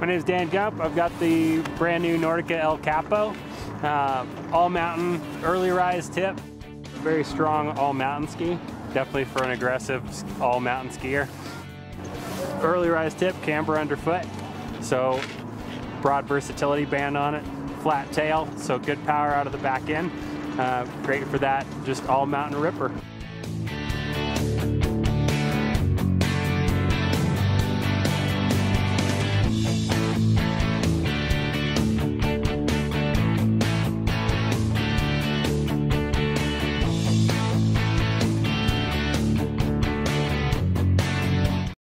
My name is Dan Gump. I've got the brand new Nordica El Capo, all mountain, early rise tip. Very strong all mountain ski, definitely for an aggressive all mountain skier. Early rise tip, camber underfoot, so broad versatility band on it. Flat tail, so good power out of the back end. Great for that, just all mountain ripper.